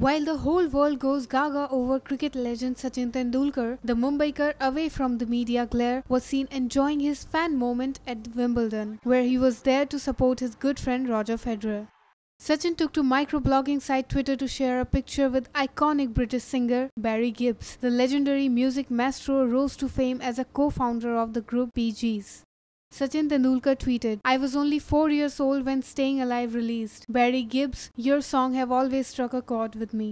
While the whole world goes gaga over cricket legend Sachin Tendulkar, the Mumbaikar, away from the media glare, was seen enjoying his fan moment at Wimbledon, where he was there to support his good friend Roger Federer. Sachin took to microblogging site Twitter to share a picture with iconic British singer Barry Gibbs. The legendary music maestro rose to fame as a co-founder of the group Bee Gees. Sachin Tendulkar tweeted, "I was only 4 years old when Staying Alive released. Barry Gibbs, your song have always struck a chord with me."